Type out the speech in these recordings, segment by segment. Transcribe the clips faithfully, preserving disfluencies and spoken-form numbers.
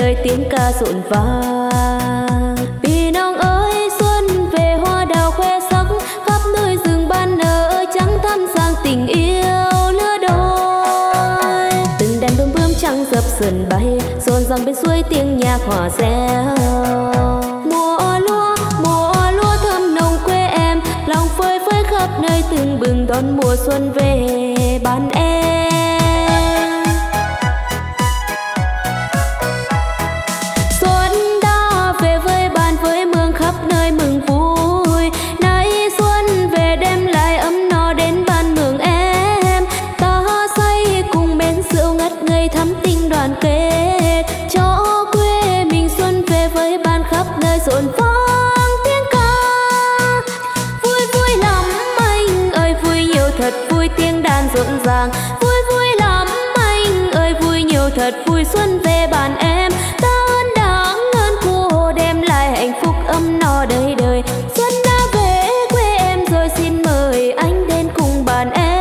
trời tiếng ca rộn vang. Sườn bay rộn ràng bên suối tiếng nhạc hòa reo. Mùa lúa, mùa lúa thơm nồng quê em, lòng phơi phới khắp nơi từng bừng đón mùa xuân về bàn em. Xuân đã về với bàn với mường khắp nơi mừng vui. Nay xuân về đem lại ấm no đến bàn mường em. Ta say cùng bến rượu ngất ngây thắm tình đoàn kết cho quê mình xuân về với ban khắp nơi rộn vang tiếng ca. Vui vui lắm anh ơi vui nhiều thật vui tiếng đàn rộn ràng. Vui vui lắm anh ơi vui nhiều thật vui xuân về bàn em. Ta ơn đáng ơn cô đem lại hạnh phúc ấm no đời đời. Xuân đã về quê em rồi xin mời anh đến cùng bàn em.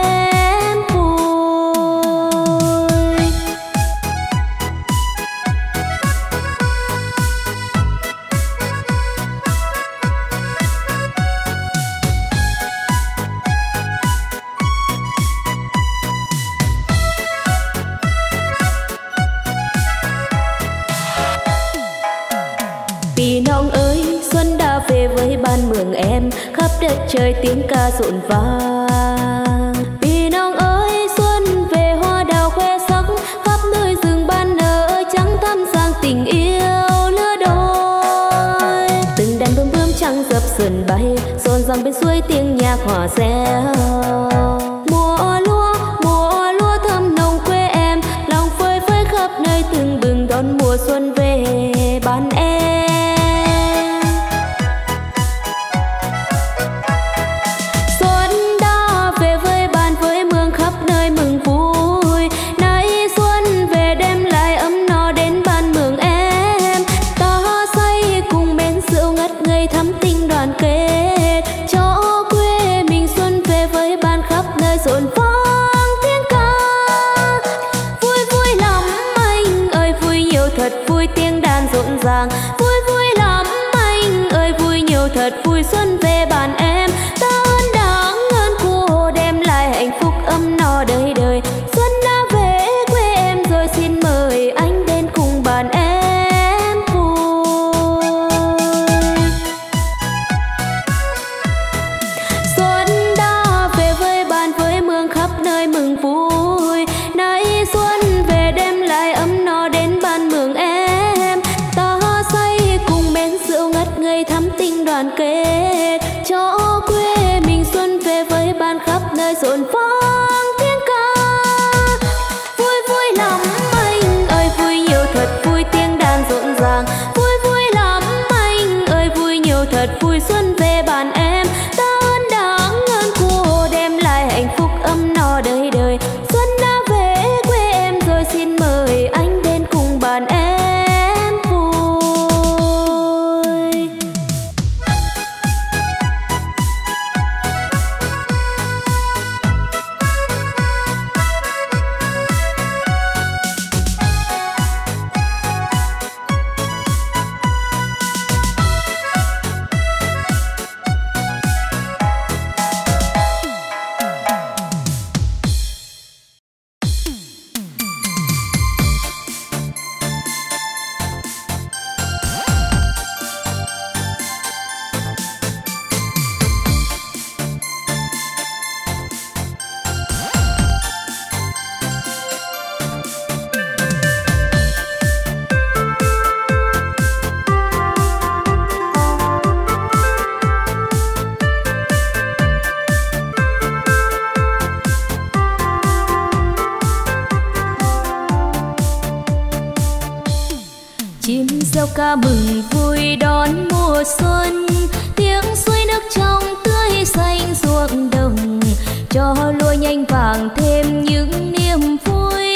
Ban mường em khắp đất trời tiếng ca rộn vang. Vì nông ơi xuân về hoa đào khoe sắc, khắp nơi rừng ban nở trắng thắm sang tình yêu lứa đôi. Từng đàn bướm bướm trắng dập sườn bay rộn ràng bên suối tiếng nhạc hòa reo. Mùa lúa, mùa lúa thơm nồng quê em, lòng phơi phới khắp nơi từng bừng đón mùa xuân về bàn em. Rộn vang tiếng ca. Vui vui lắm anh ơi vui nhiều thật vui tiếng đàn rộn ràng. Vui vui lắm anh ơi vui nhiều thật vui xuân về bàn em. Ta ơn đáng ơn cô đem lại hạnh phúc ấm no đời đời. Xuân đã về quê em rồi xin mời anh đến cùng bàn em. Rộn vang tiếng ca. Vui vui lắm anh ơi vui nhiều thật vui tiếng đàn rộn ràng. Vui vui lắm anh ơi vui nhiều thật vui xuân về bàn em. Ta ơn đáng ơn cô đem lại hạnh phúc ấm no đời đời. Xuân đã về quê em rồi xin mời anh đến cùng bàn em vui. Ca mừng vui đón mùa xuân, tiếng suối nước trong tươi xanh ruộng đồng cho lúa nhanh vàng thêm những niềm vui.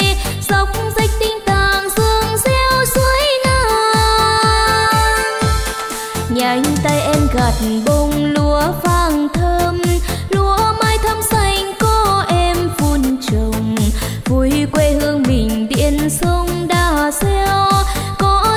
Dốc rách tinh tàng dương reo suối ngang, nhanh tay em gặt bông lúa vàng thơm, lúa mai thắm xanh có em vun trồng. Vui quê hương mình điện sông Đà reo có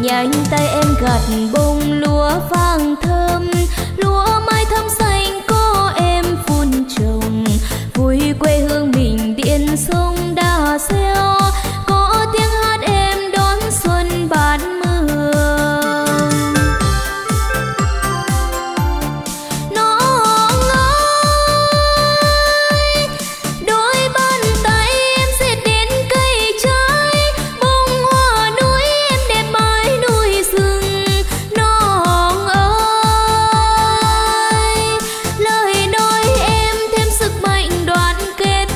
nhanh tay em gặt bông lúa vàng thơm, lúa mai thơm xanh có em phun trồng, vui quê hương mình điện sông đà reo, có tiếng hát em đón xuân bán mưa. Nó ngái đôi bàn tay em dệt đến cây trái, bông hoa núi em đẹp mãi núi rừng. Nó ơi lời nói em thêm sức mạnh đoàn kết,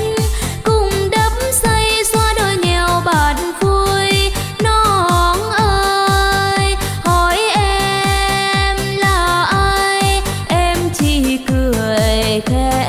cùng đắp xây xóa đói nghèo bạt vui. Nó ơi hỏi em là ai, em chỉ cười khẽ.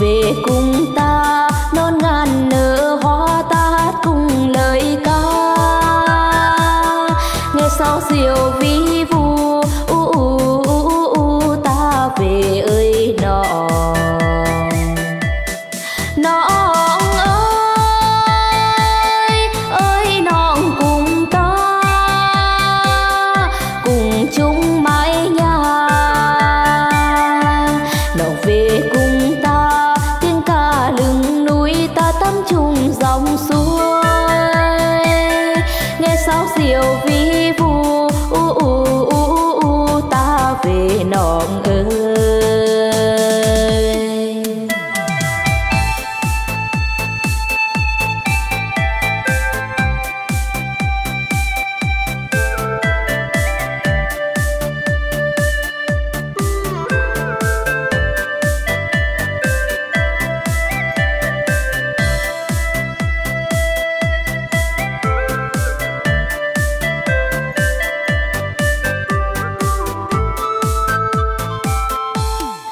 Về cùng ta tiếng ca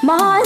núi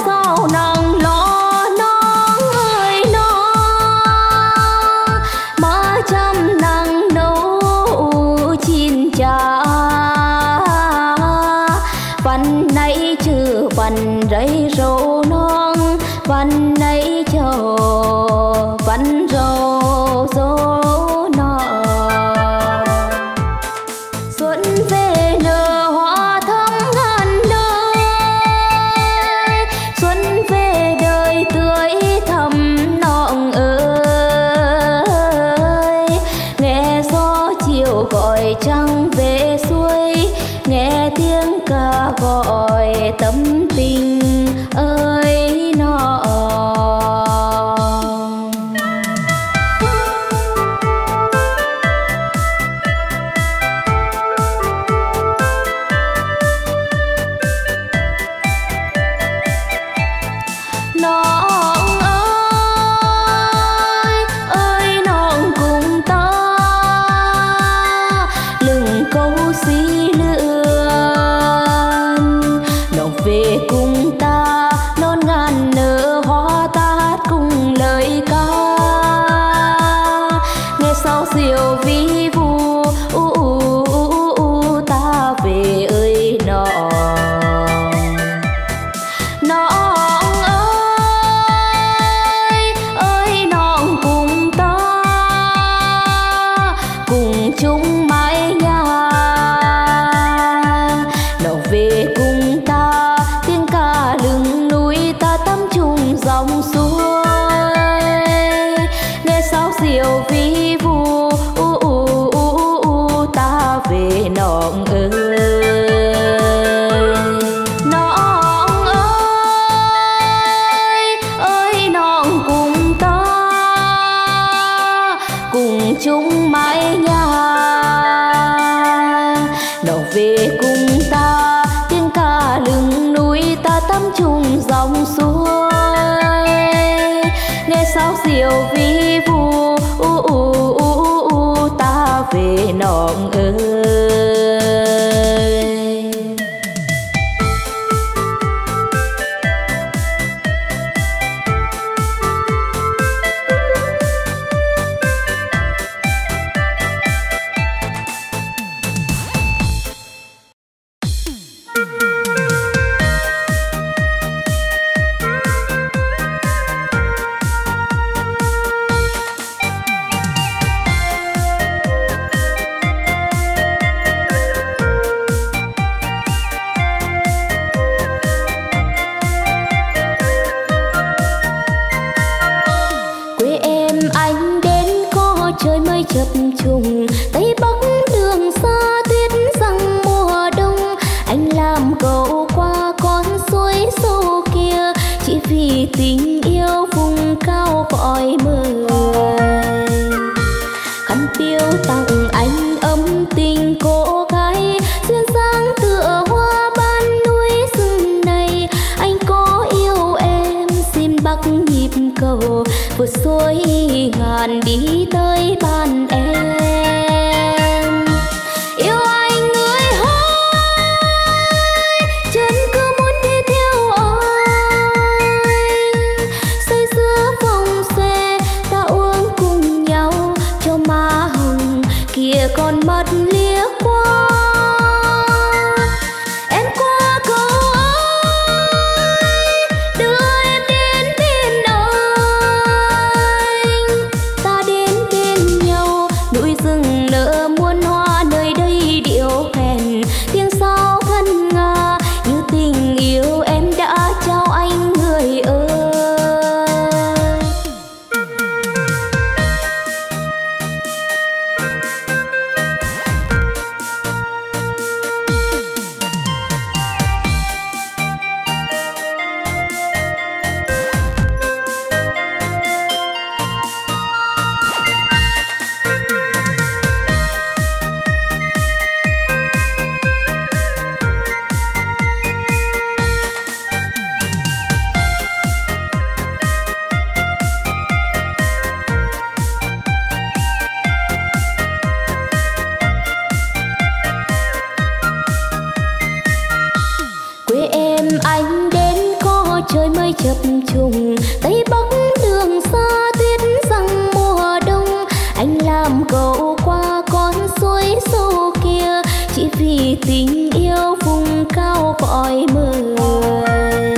chập trùng Tây Bắc đường xa tuyết rằng mùa đông, anh làm cậu qua con suối sâu kia chỉ vì tình yêu vùng cao cõi mời.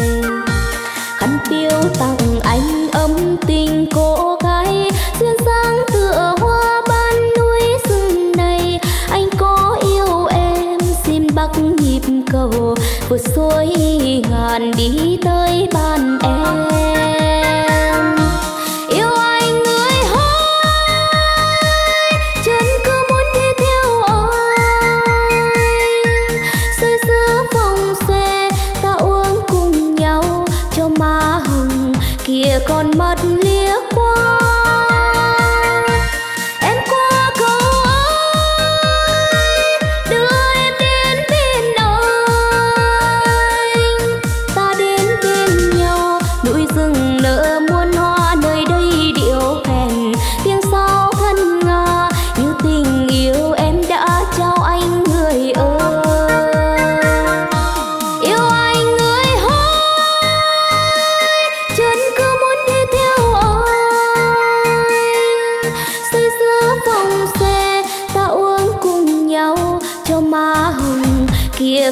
Khăn piêu tặng anh ấm tình cô gái duyên dáng tựa hoa ban núi rừng này, anh có yêu em xin bắt nhịp cầu vượt suối ngàn đi tới bàn em. Yêu anh người hỡi, chân cứ muốn đi theo anh, xây giữa vòng xe ta uống cùng nhau cho má hồng kia còn mất lía qua.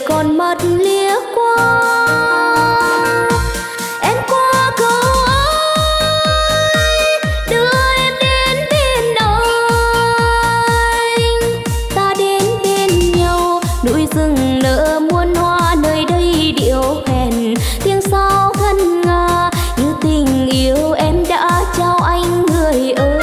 Còn mất lía qua, em qua cầu ơi, đưa em đến bên anh. Ta đến bên nhau, núi rừng nở muôn hoa nơi đây điệu hèn, tiếng sao ngân nga như tình yêu em đã trao anh người ơi.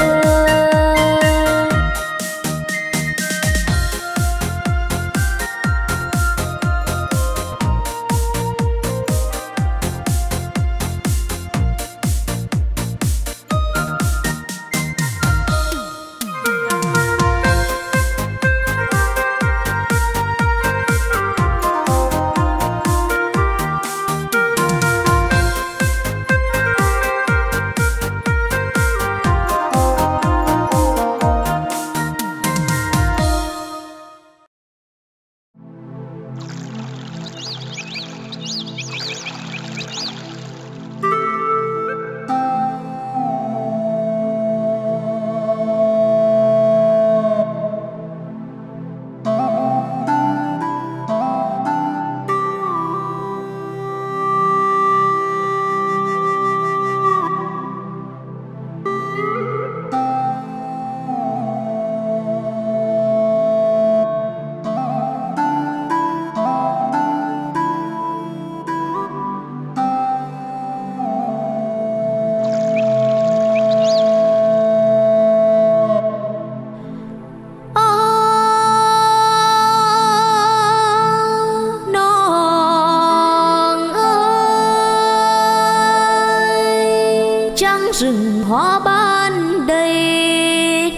Rừng hoa ban đầy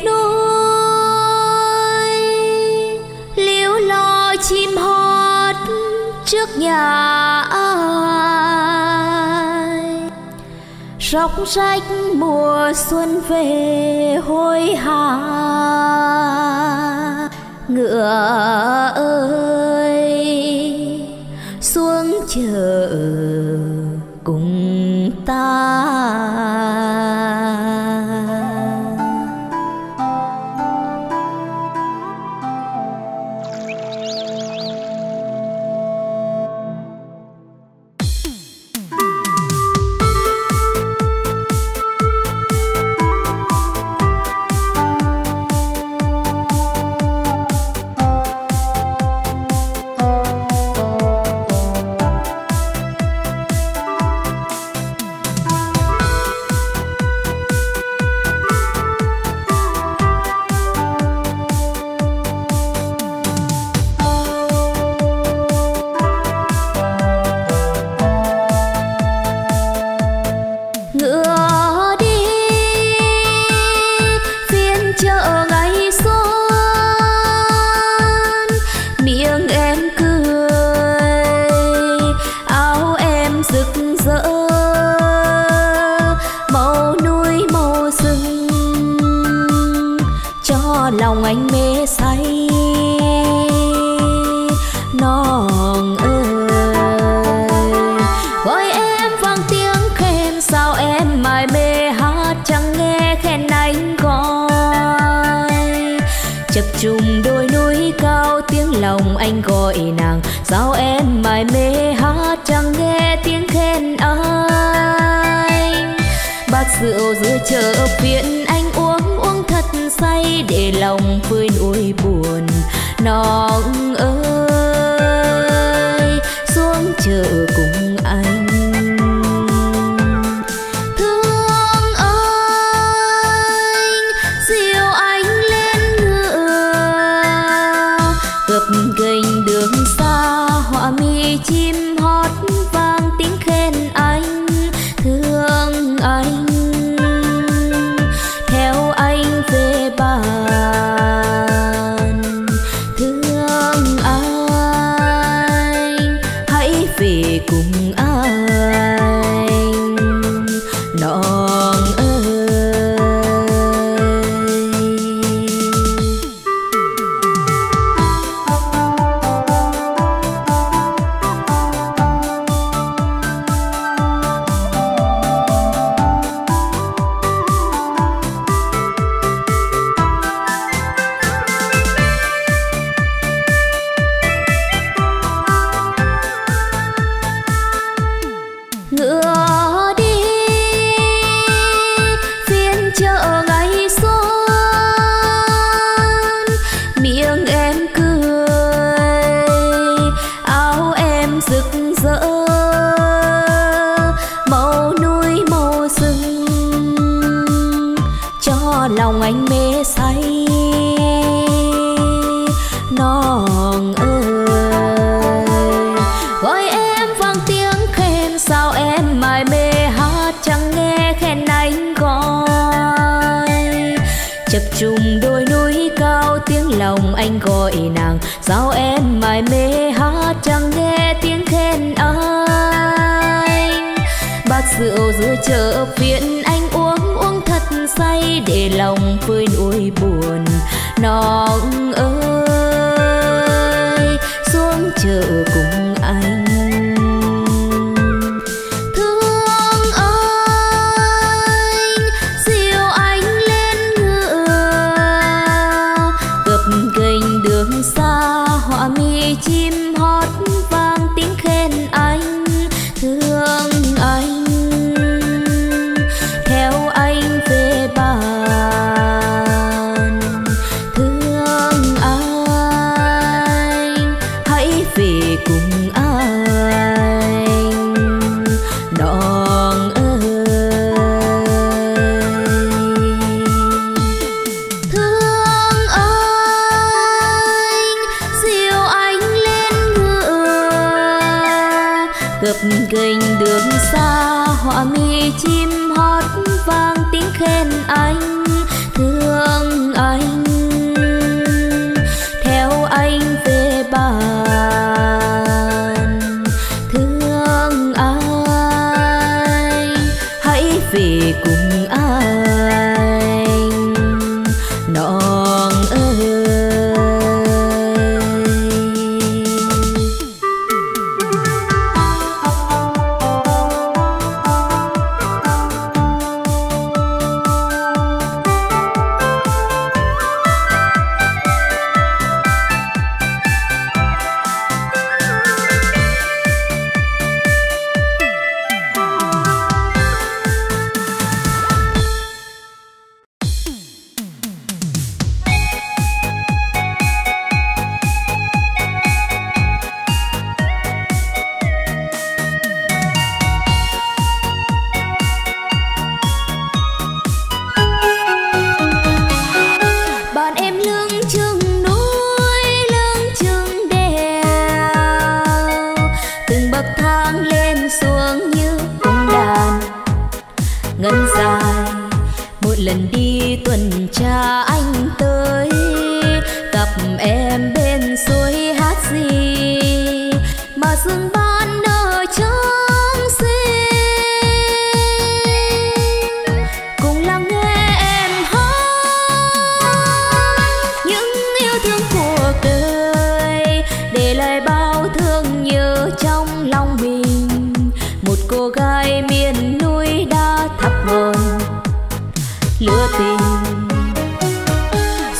núi, liễu lo chim hót trước nhà ai, róc rách mùa xuân về hối hả. Ngựa ơi xuống chợ cùng ta, lòng anh mê say non ơi, gọi em vang tiếng khẽ trùng đôi núi cao, tiếng lòng anh gọi nàng. Sao em mải mê hát chẳng nghe tiếng khen anh. Bát rượu giữa chợ phiện anh uống uống thật say, để lòng vơi nỗi buồn nóng ơi. Xuống chợ cùng anh anh gọi nàng. Sao em mải mê hát chẳng nghe tiếng khen anh. Bát rượu giữa chợ phiện anh uống uống thật say, để lòng vơi nỗi buồn nóng ơi. Xuống chợ cùng anh.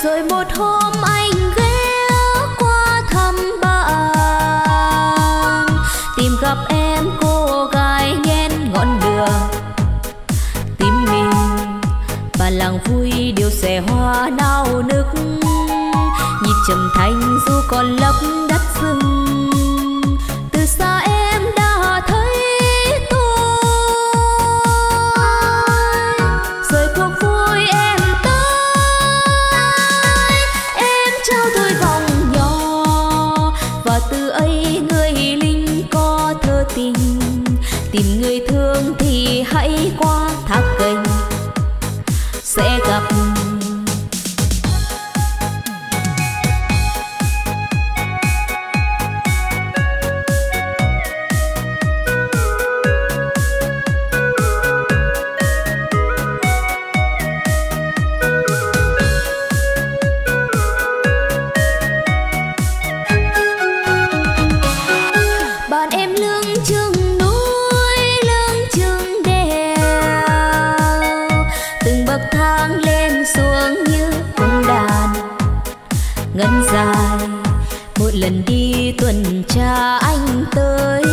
Rồi một hôm anh càng vui đều sẽ hoa nao nức, nhịp trầm thanh dù còn lấp đất rừng. Từ xa em đã thấy tôi rời cuộc vui em tới, em trao tôi vòng nhỏ và từ ấy người linh có thơ tình. Tìm người thương thì hãy qua thác kênh sẽ gặp. Lần đi tuần tra anh tới,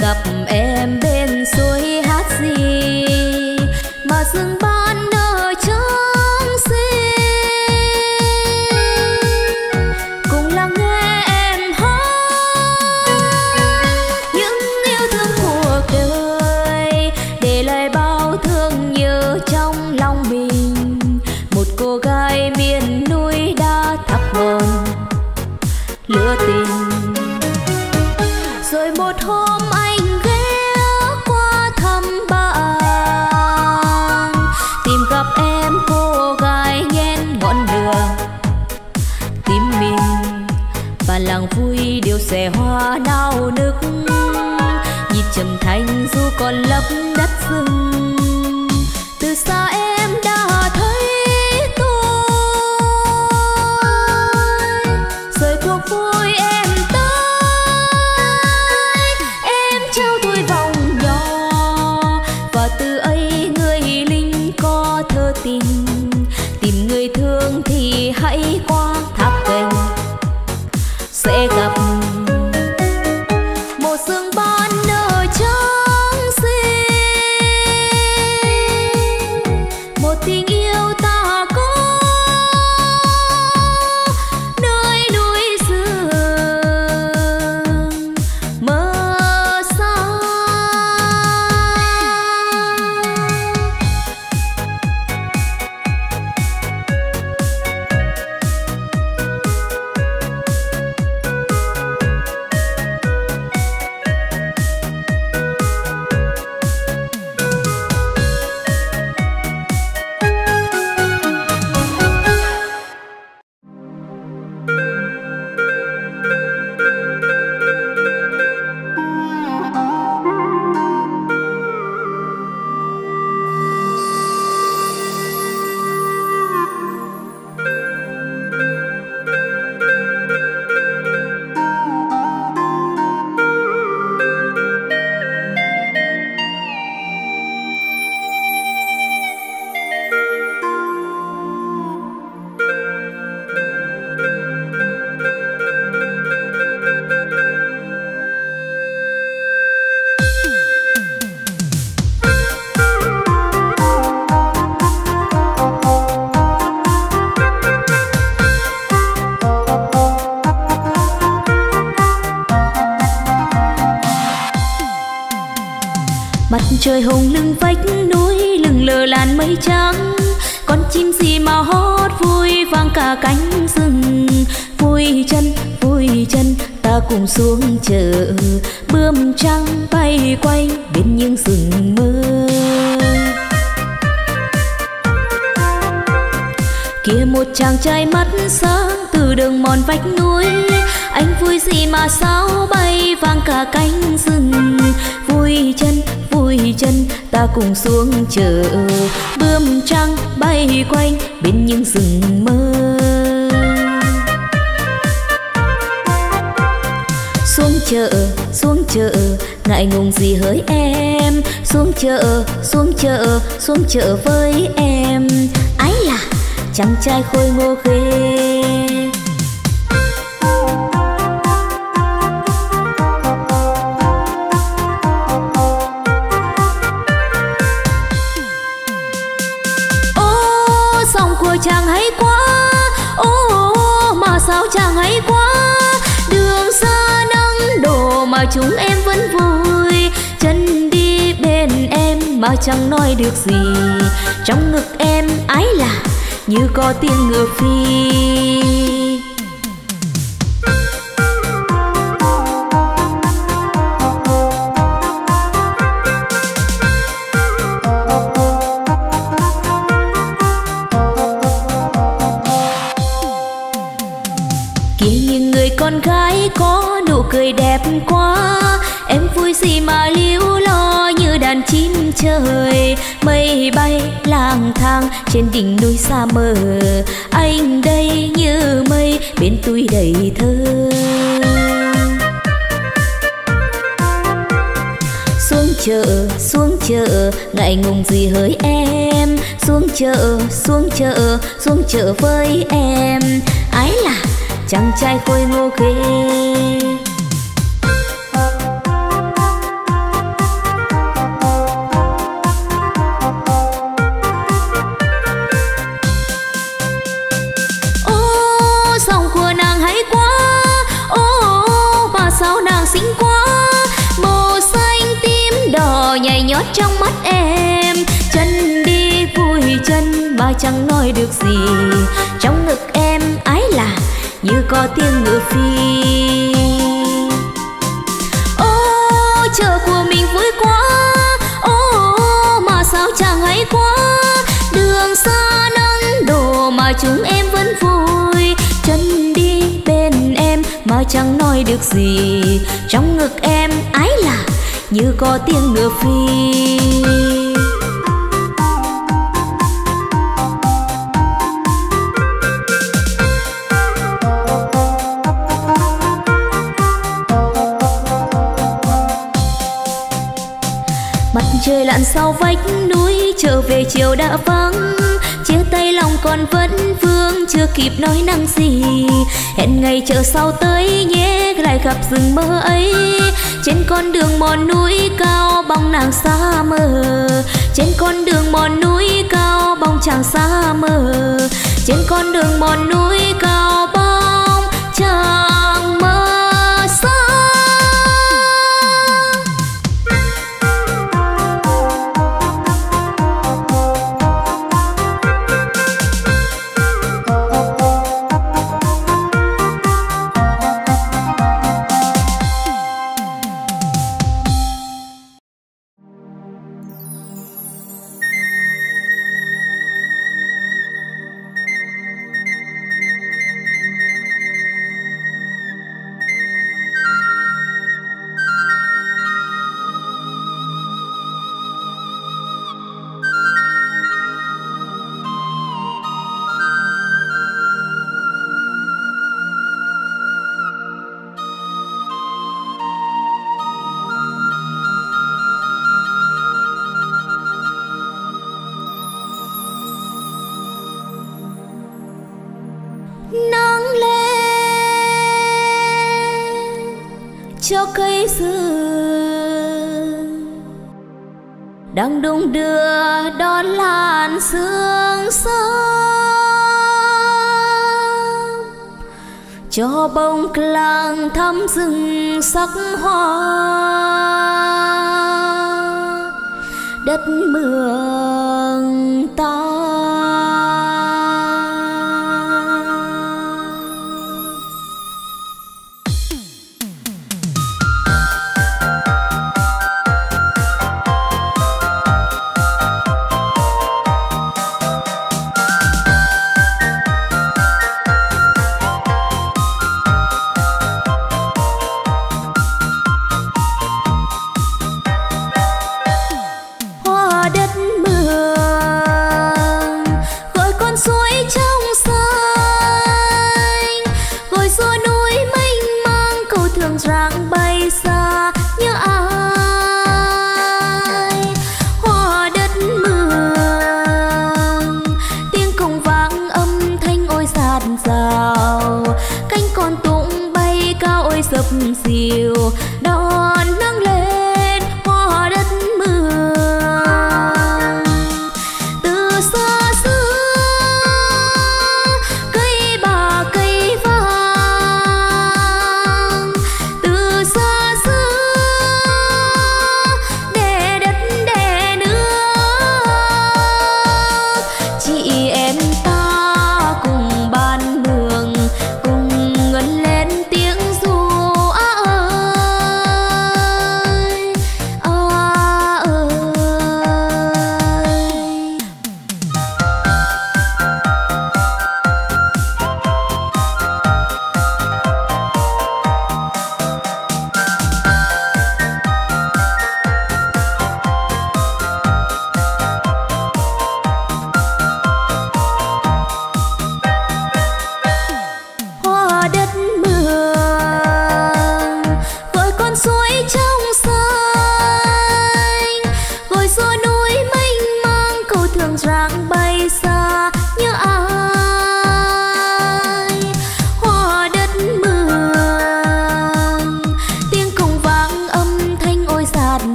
gặp em bên suối hát gì mà rừng ban nở trắng xinh. Cùng lắng nghe em hát những yêu thương cuộc đời, để lại bao thương nhớ trong lòng mình. Một cô gái miền núi đã thắp hồn lửa tình. Rồi một hôm anh ghé qua thăm bạn, tìm gặp em cô gái nhen ngọn lửa tim mình. Và làng vui đều sẽ hoa nao nức, nhịp trầm thanh du còn lấp đất rừng. Từ xa em đã thấy vui em tới, em trao tôi vòng nhỏ và từ ấy người linh có thơ tình. Tìm người thương thì hãy qua tháp kênh sẽ gặp. Một sương ban nở trắng xinh, một tình yêu ta có trời hồng lưng vách núi lừng lờ làn mây trắng. Con chim gì mà hót vui vang cả cánh rừng. Vui chân vui chân ta cùng xuống chợ, bươm trắng bay quanh bên những rừng mơ. Kia một chàng trai mắt sáng từ đường mòn vách núi, anh vui gì mà sao bay vang cả cánh rừng. Vui chân vui chân ta cùng xuống chợ, bươm trắng bay quanh bên những rừng mơ. Xuống chợ xuống chợ ngại ngùng gì hỡi em, xuống chợ xuống chợ xuống chợ với em. Ái là chàng trai khôi ngô ghê. Oh chàng hay quá. Đường xa nắng đổ mà chúng em vẫn vui, chân đi bên em mà chẳng nói được gì. Trong ngực em ái là như có tiếng ngựa phi. Con gái có nụ cười đẹp quá, em vui gì mà líu lo như đàn chim trời. Mây bay lang thang trên đỉnh núi xa mờ, anh đây như mây bên tôi đầy thơ. Xuống chợ, xuống chợ, ngại ngùng gì hỡi em. Xuống chợ, xuống chợ, xuống chợ với em. Ái là chàng trai khôi ngô ghê. Ô dòng của nàng hay quá, ô mà sao nàng xinh quá. Màu xanh tím đỏ nhảy nhót trong mắt em, chân đi vui chân mà chẳng nói được gì. Trong ngực em ái là như có tiếng ngựa phi. Ô chợ của mình vui quá, ô mà sao chàng hay quá. Đường xa nắng đổ mà chúng em vẫn vui, chân đi bên em mà chẳng nói được gì. Trong ngực em ái là như có tiếng ngựa phi. Trời lặn sau vách núi trở về chiều đã vắng, chia tay lòng còn vẫn vương chưa kịp nói năng gì. Hẹn ngày chợ sau tới nhé, lại gặp rừng mơ ấy. Trên con đường mòn núi cao bóng nàng xa mờ, trên con đường mòn núi cao bóng chàng xa mờ, trên con đường mòn núi cao bóng chàng mơ. Cho cây sương đang đung đưa đón làn sương sớm, cho bông làng thắm rừng sắc hoa đất mường ta. Đất mưa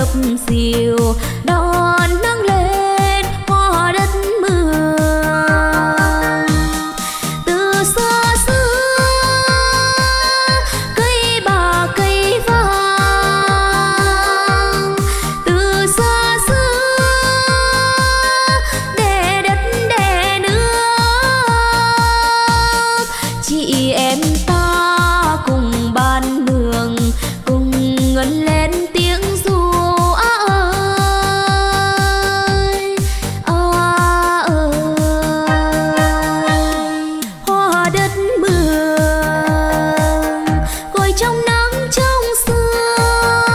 sấp xìu đón nắng lên hoa đất mưa. Từ xa xưa cây bà cây vàng, từ xa xưa để đất để nước, chị em ta cùng ban đường cùng ngân lên tiếng ru á ơi á ơi. Hoa đất mường ngồi trong nắng trong sương,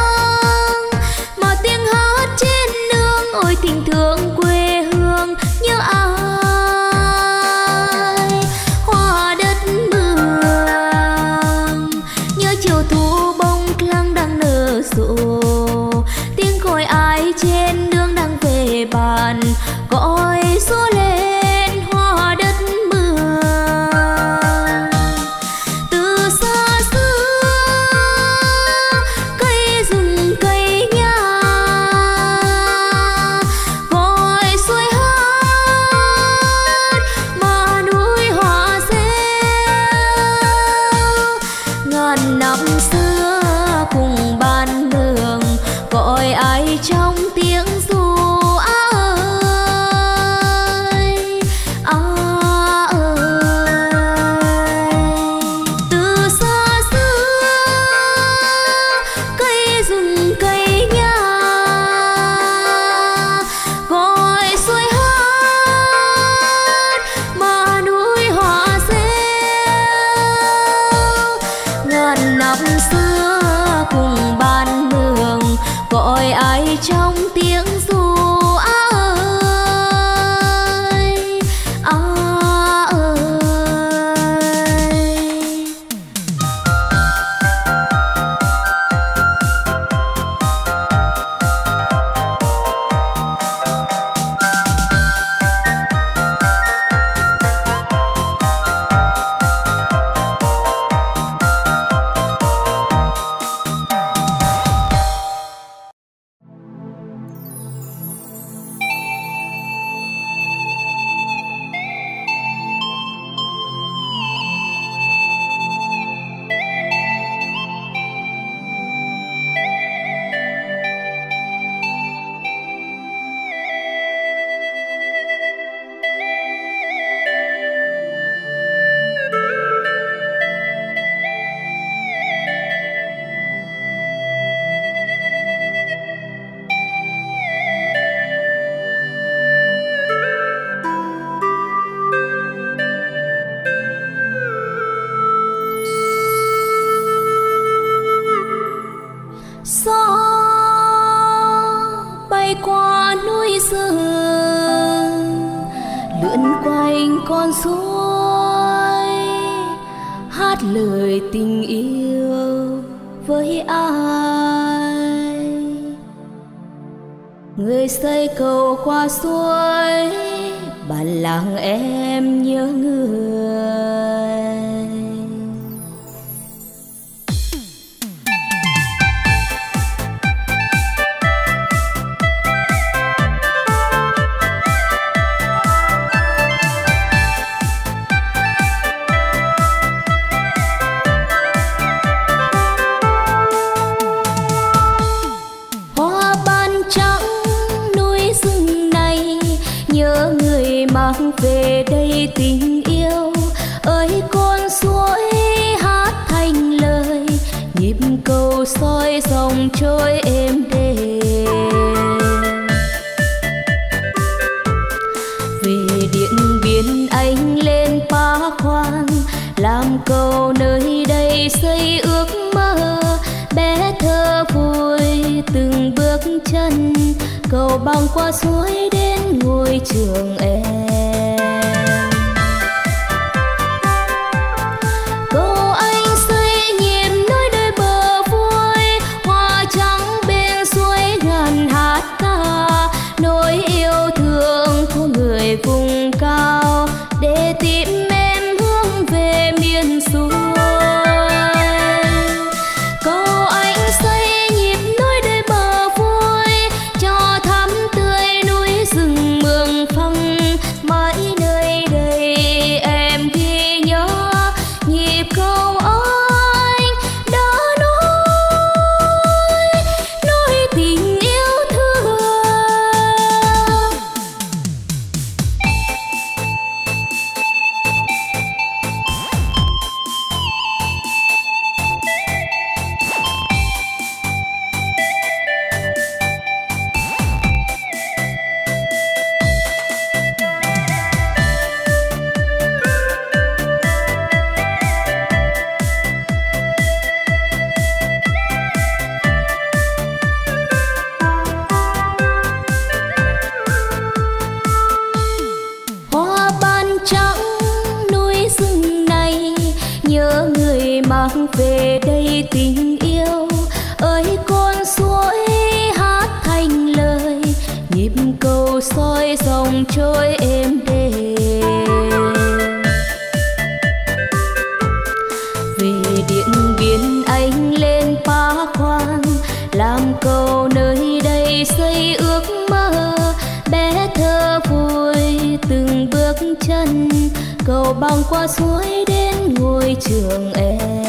mà tiếng hát trên nương ôi tình thương quê hương như ai. Hoa đất mường như chiều thu bông clang đang nở rộ, tiếng gọi ai trên nương đang về bàn gọi số lên hoa đất mường. Từ xa xưa cây rừng cây nhà gọi suối hát mà núi họ reo, ngàn năm xưa cùng ban đường gọi ai trong tiếng ru á ơi á ơi. Từ xa xưa cây rừng cây nhà gọi suối hát mà núi họ reo, ngàn năm xưa cùng ban đường gọi ai trong tiếng ru á ơi á ơi. Gió bay qua núi rừng lượn quanh con suối, hát lời tình yêu với ai. Người xây cầu qua suối bản làng em nhớ người. Mang về đây tình yêu ơi, con suối hát thành lời, nhịp cầu soi dòng trôi êm đềm. Về Điện Biên anh lên Pá Khoang, làm cầu nơi đây xây ước mơ. Bé thơ vui từng bước chân, cầu băng qua suối đến ngôi trường em. Cầu anh xây nhịp nối đôi bờ vui, hoa trắng bên suối ngàn hát ca nỗi yêu thương của người vùng cao, để tìm em hướng về miền xuôi. Cầu anh xây nhịp nối đôi bờ vui, câu soi dòng trôi êm đềm. Về Điện Biên anh lên Pá Khoang, làm cầu nơi đây xây ước mơ. Bé thơ vui từng bước chân, cầu băng qua suối đến ngôi trường em.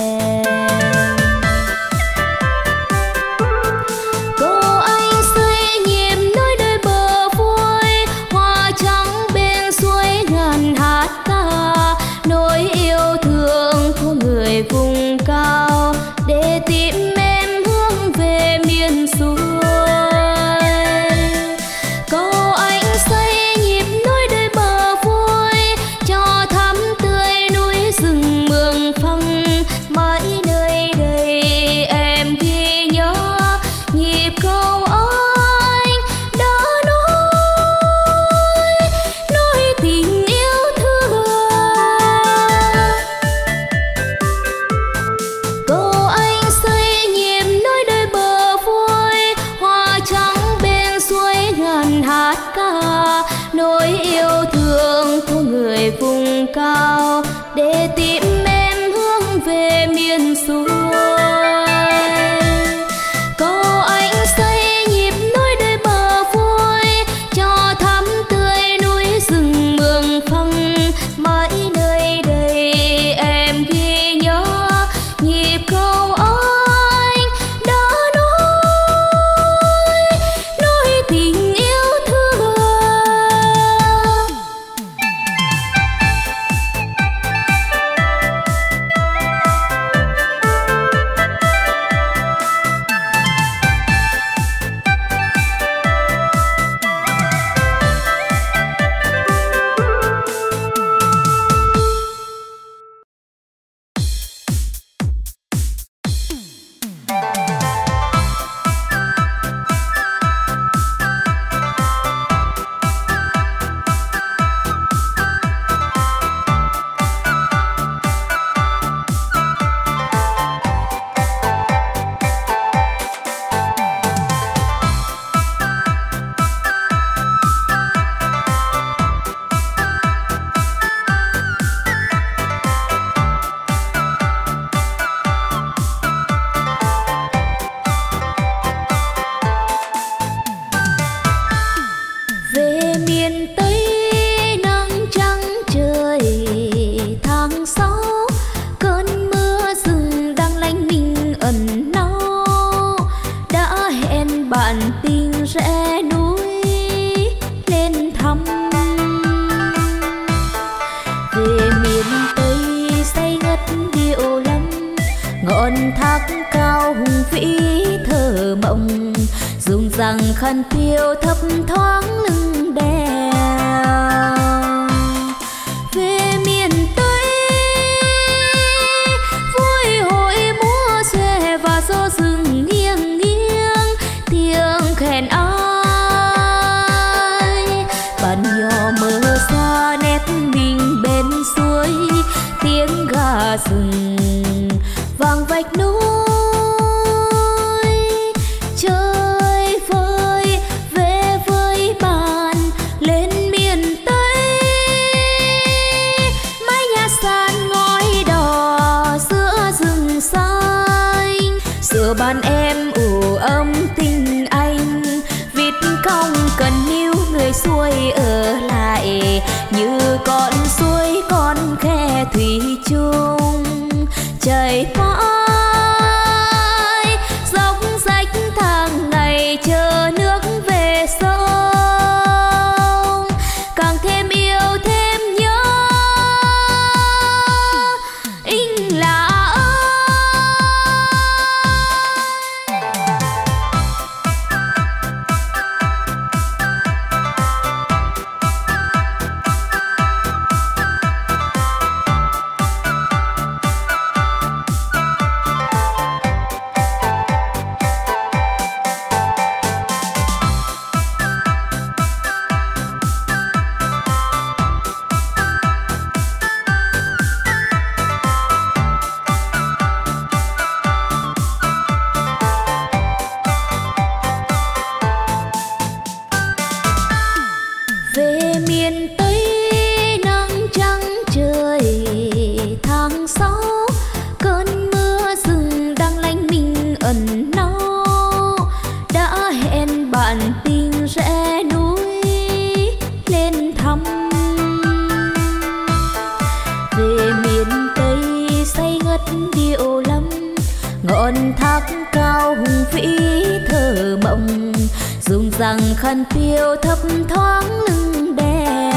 rằng khăn piêu thấp thoáng lưng đèo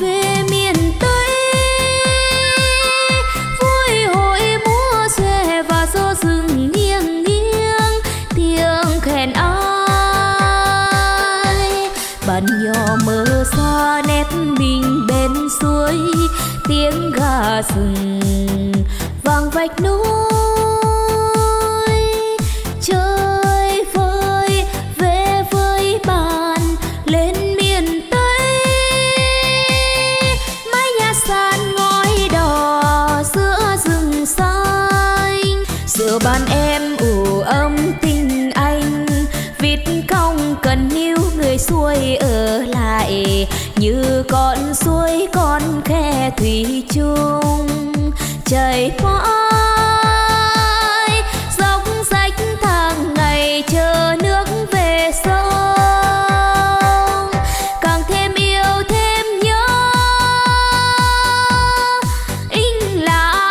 về miền Tây vui hội múa xòe và gió rừng nghiêng nghiêng tiếng khen ai bạn nhỏ mơ xa nét mình bên suối tiếng gà rừng vang vách núi bạn em ủ ấm tình anh vịt cong cần níu người xuôi ở lại như con suối con khe thủy chung trời mãi dốc rách tháng ngày chờ nước về sông càng thêm yêu thêm nhớ anh là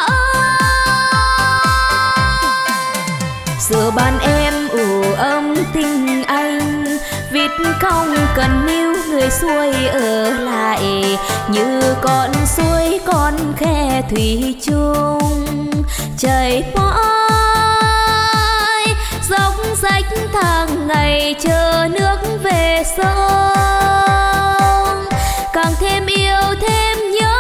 giờ bạn em ủ ấm tình anh vịt cong cần níu người xuôi ở lại như con suối con khe thủy chung trời mãi dốc rách tháng ngày chờ nước về sông càng thêm yêu thêm nhớ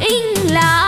anh là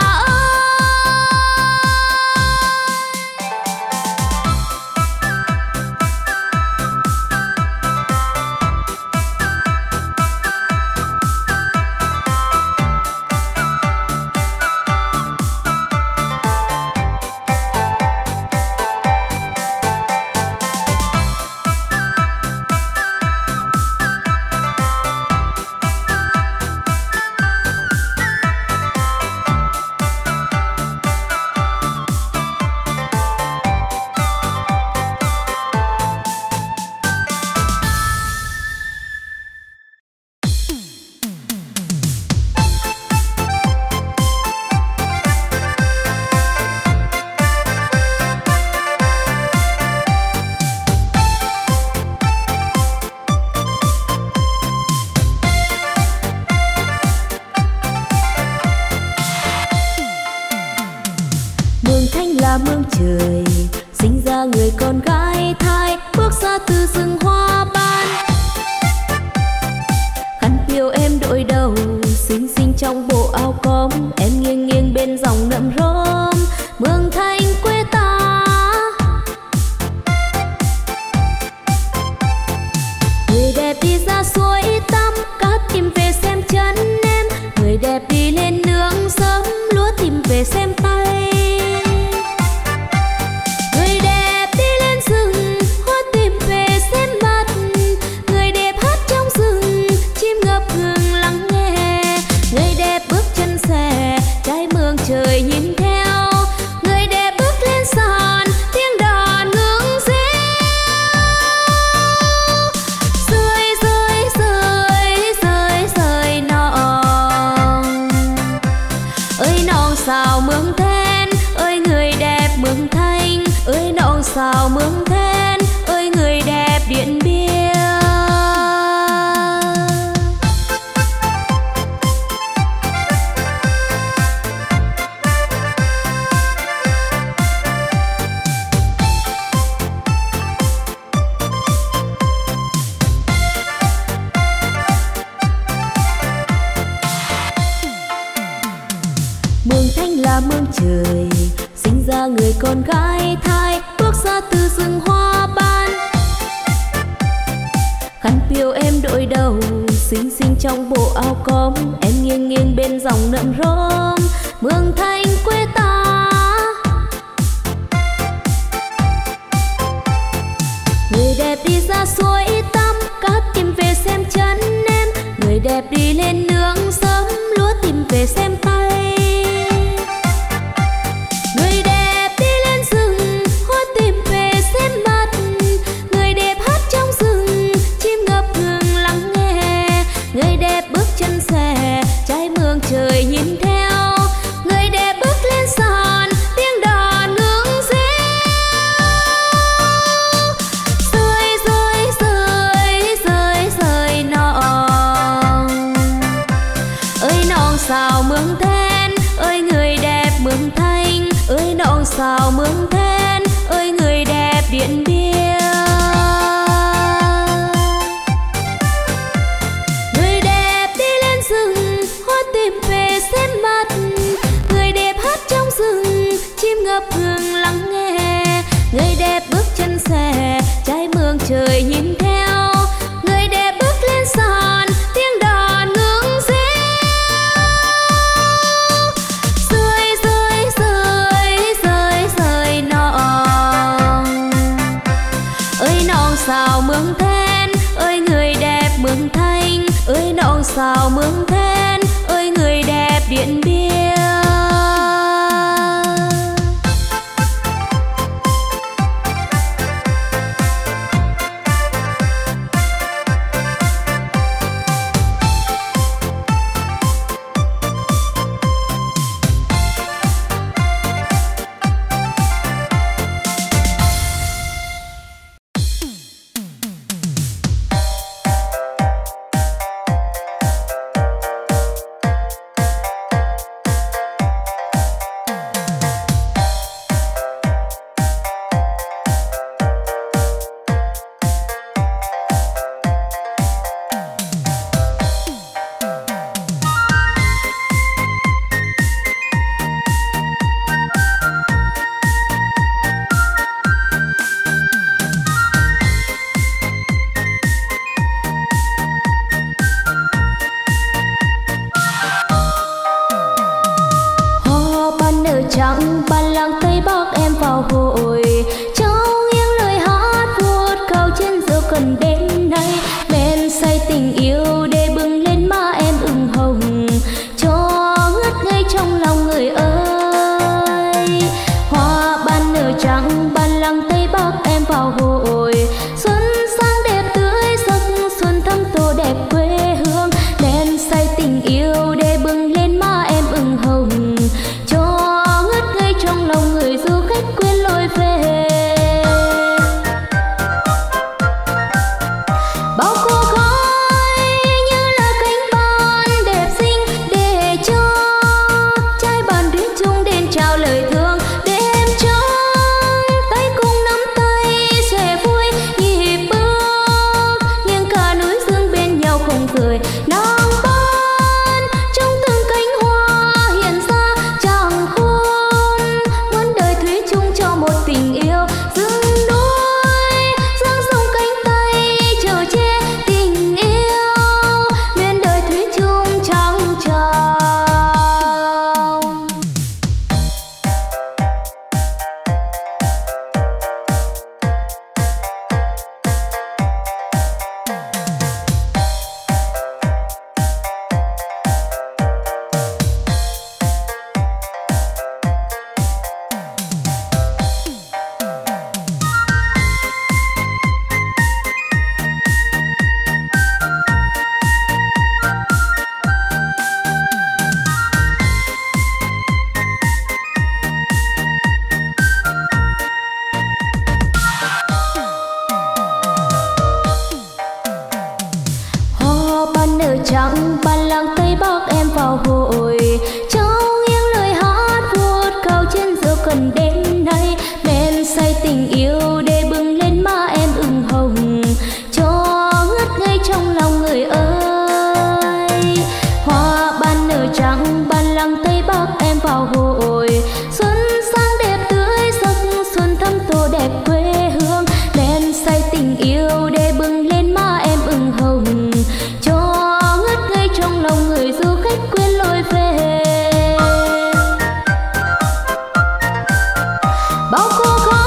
vào mương Then, ơi người đẹp Điện Biên. Người đẹp đi lên rừng, hoa tìm về xem mặt. Người đẹp hát trong rừng, chim ngập ngừng lắng nghe. Người đẹp bước chân xe, trái mương trời nhìn theo. Người đẹp bước lên sàn, tiếng đàn ngưỡng reo. Rơi rơi rơi rơi rơi non, ơi non sao mương Then, ơi người đẹp mương Thanh. Ơi non sao mương Then, ơi người đẹp Điện Biên. Bao cô khói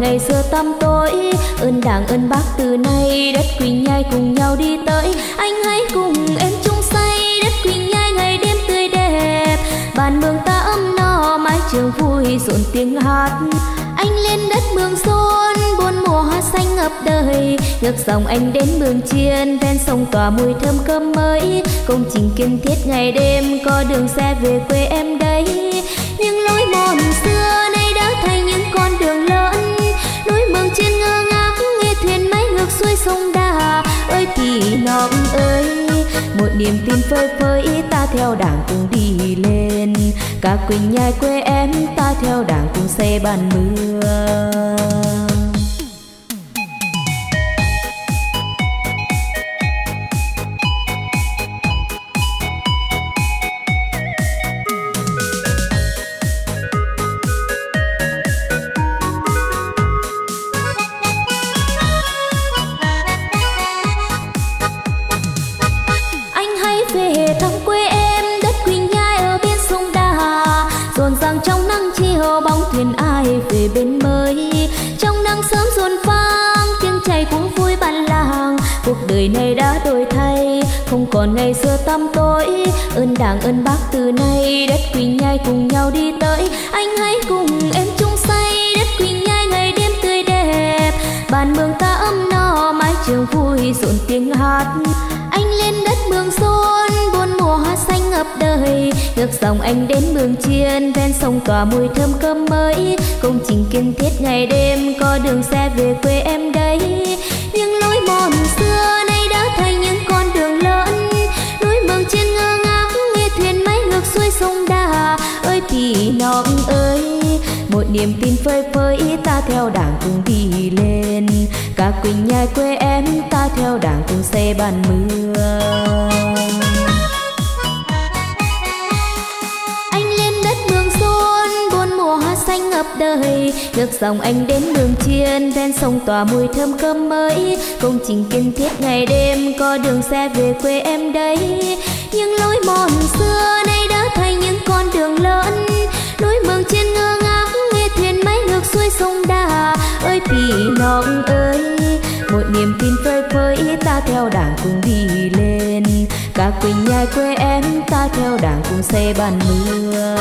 ngày xưa tăm tối, ơn Đảng ơn Bác từ nay đất Quỳnh Nhai cùng nhau đi tới. Anh hãy cùng em chung say đất Quỳnh Nhai ngày đêm tươi đẹp, bàn mường ta ấm no mái trường vui rộn tiếng hát. Anh lên đất Mường Xôn buôn mùa hoa xanh ngập đời, ngược dòng anh đến Mường Chiên ven sông tỏa mùi thơm cơm mới. Công trình kiên thiết ngày đêm có đường xe về quê em đấy, nhưng lối mòn xưa nay đã thành những con đường lớn. Núi Mường Chiên ngơ ngác nghe thuyền máy ngược xuôi sông Đà, ơi thì nóc ơi một niềm tin phơi phới, ta theo Đảng cùng đi lên. Cả Quỳnh Nhai quê em ta theo Đảng cùng xây bàn mưa. Đời này đã đổi thay, không còn ngày xưa tăm tối. Ơn Đảng ơn Bác từ nay đất Quỳnh Nhai cùng nhau đi tới. Anh hãy cùng em chung say đất Quỳnh Nhai ngày đêm tươi đẹp, bàn mường ta ấm no mái trường vui rộn tiếng hát. Anh lên đất Mường Xôn buôn mùa hoa xanh ngập đời, ngược dòng anh đến Mường Chiên ven sông tỏa mùi thơm cơm mới. Công trình kiên thiết ngày đêm có đường xe về quê em đấy, nhưng lối mòn xưa sông Đà, ơi thì nóc ơi một niềm tin phơi phới, ta theo Đảng cùng đi lên. Cả Quỳnh Nhai quê em ta theo Đảng cùng xây bàn mưa. Anh lên đất Mường Xôn buôn mùa hoa xanh ngập đời, ngược dòng anh đến Mường Chiên ven sông tỏa mùi thơm cơm mới. Công trình kiên thiết ngày đêm có đường xe về quê em đấy, nhưng lối mòn xưa nay đã thành những con đường lớn. Núi Mường Chiên ngơ ngác nghe thuyền máy ngược xuôi sông Đà, ơi thì nóc ơi một niềm tin phơi phới, ta theo Đảng cùng đi lên. Cả Quỳnh Nhai quê em ta theo Đảng cùng xây bàn mưa.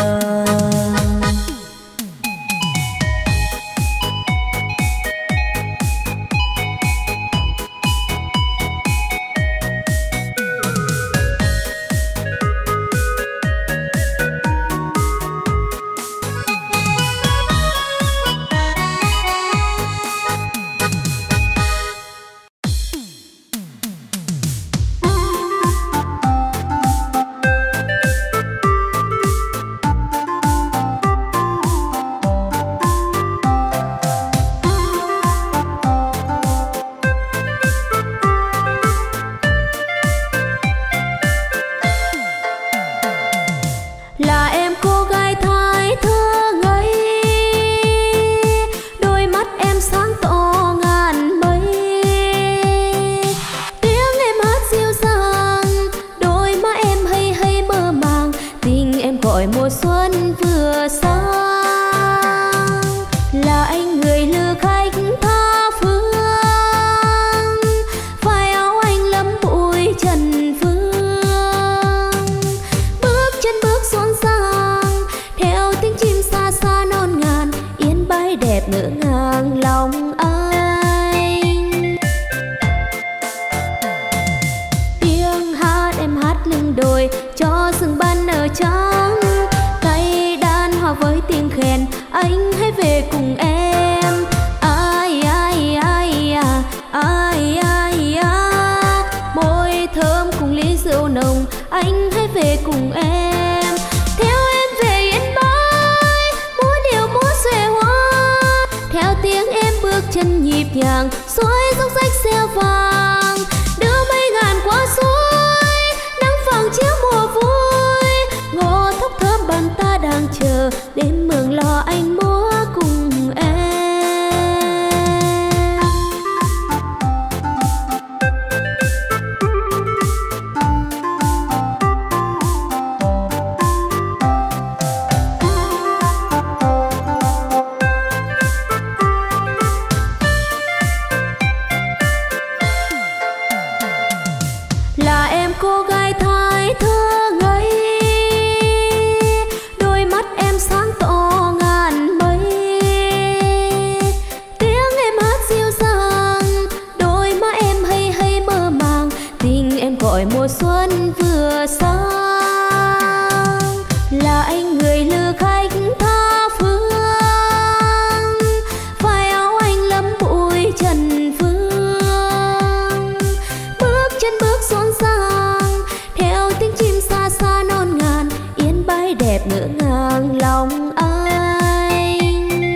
Đêm Mường lo anh múa cùng gọi mùa xuân vừa sang là anh người lừa khách tha phương, vai áo anh lấm bụi trần phương, bước chân bước xôn xao theo tiếng chim xa xa non ngàn, yên bái đẹp ngỡ ngàng lòng anh.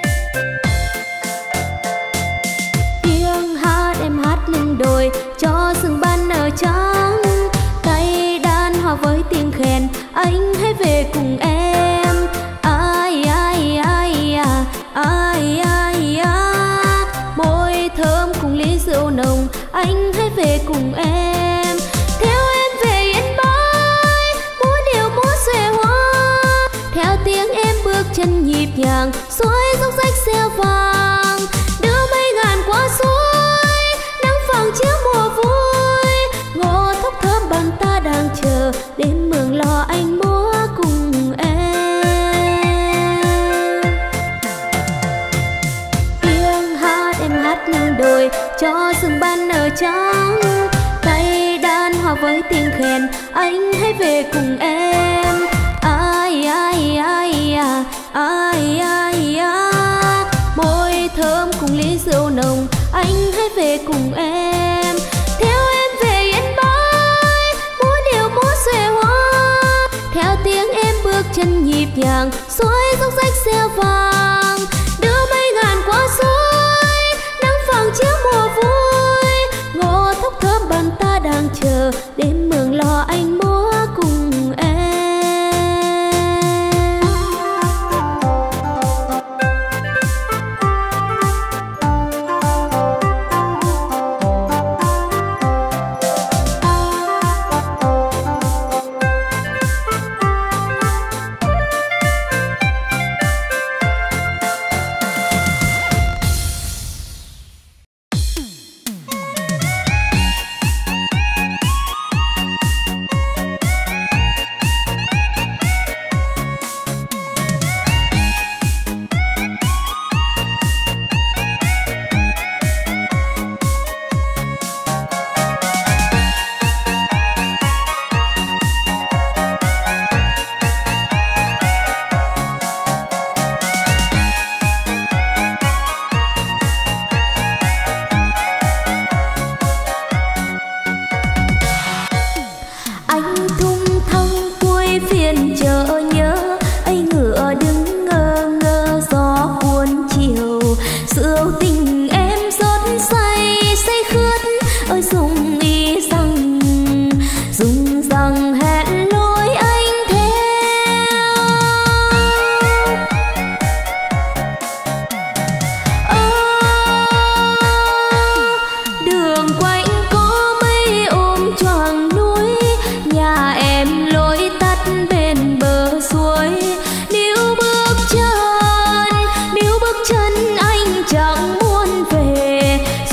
Tiếng hát em hát lên đồi cho rừng ban nở trắng, tay đàn hòa với tiếng khen anh hãy về cùng em. Ai ai ai à, ai ai à, môi thơm cùng ly rượu nồng anh hãy về cùng em. Theo em về Yên Bái múa điều múa xòe hoa, theo tiếng em bước chân nhịp nhàng suối dốc rách xeo vàng, đưa mây ngàn qua suối nắng vàng chiếu mùa vui. Bạn ta đang chờ đêm mường lo anh múa cùng em. Tiếng hát em hát lên đồi cho rừng ban nở trắng, tay đàn hòa với tiếng khen anh hãy về cùng em. Ai ai ai à, ai ai à, môi thơm cùng ly rượu nồng anh hãy về cùng em. Chân nhịp nhàng suối dốc rách xeo vàng, đưa mây ngàn qua suối nắng vàng chiếu mùa vui. Ngô thóc thơm bàn ta đang chờ đêm mường lo anh múa cùng em.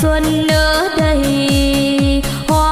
Xuân nở đầy hoa.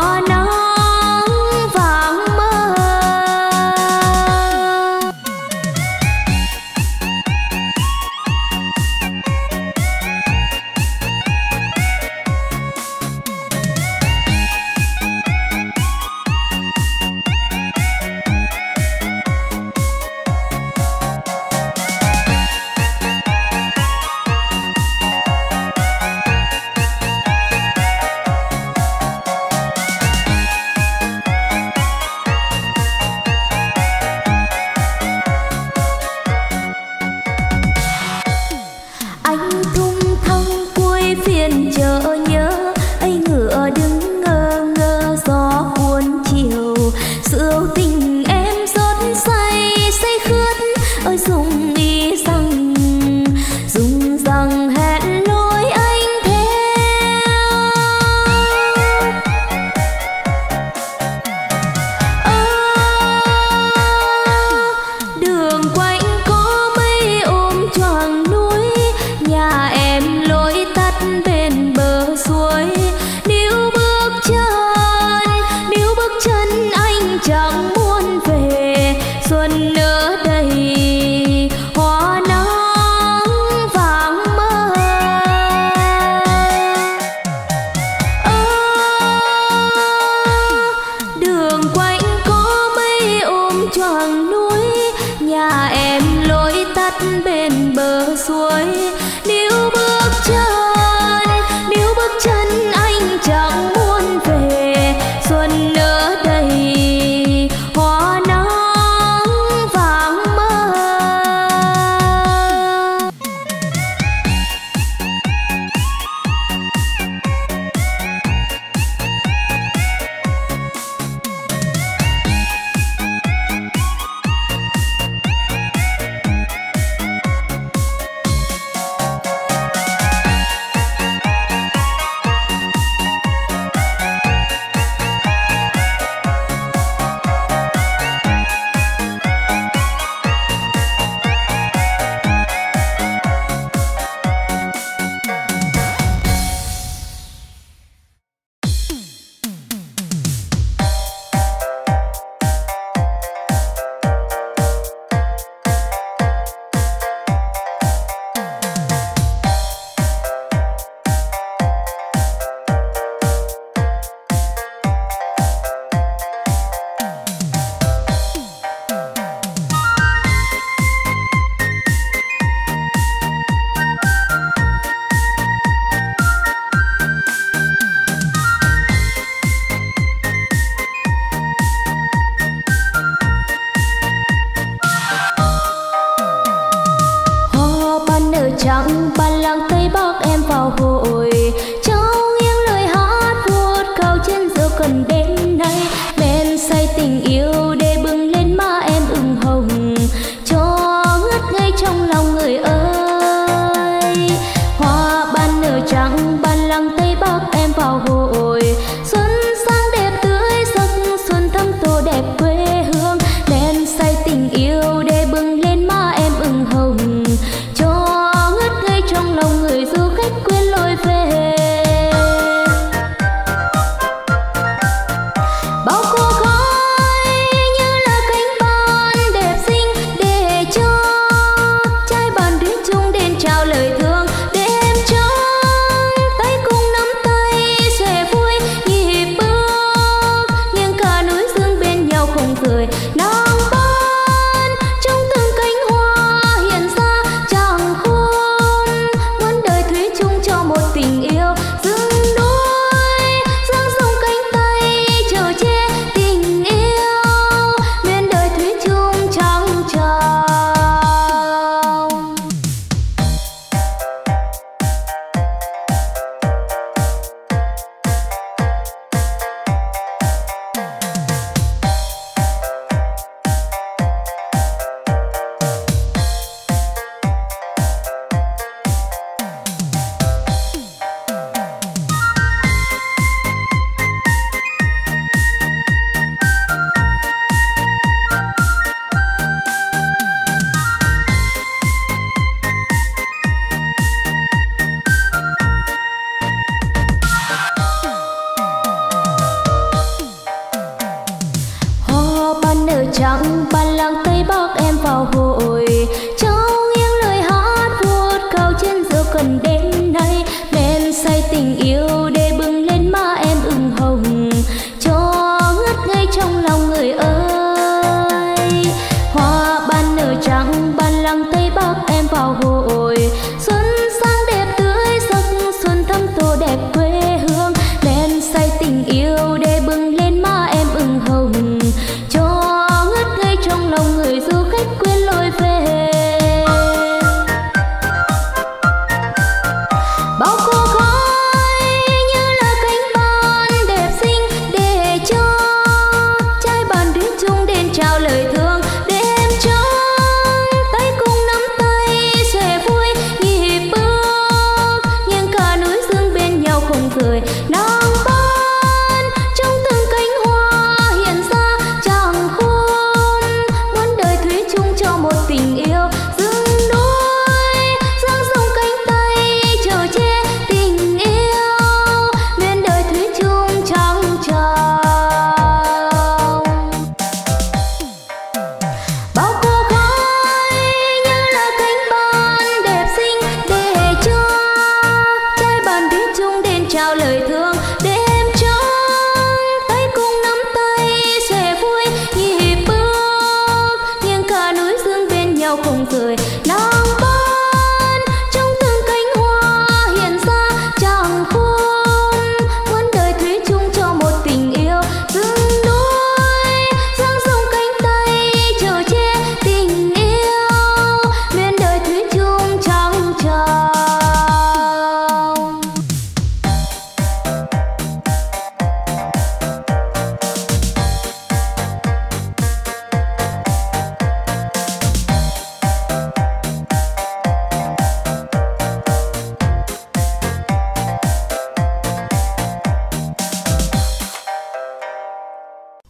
trắng ban làng Tây Bắc em vào hội. Cháu nghiêng lời hát vuốt cao trên giữa cần đêm nay, men say tình yêu để bừng lên má em ửng hồng cho ngất ngây trong lòng người ơi. Hoa ban nở trắng ban làng Tây Bắc em vào hội. Xuân sang đẹp tươi giấc xuân thắm tô đẹp quê hương, men say tình yêu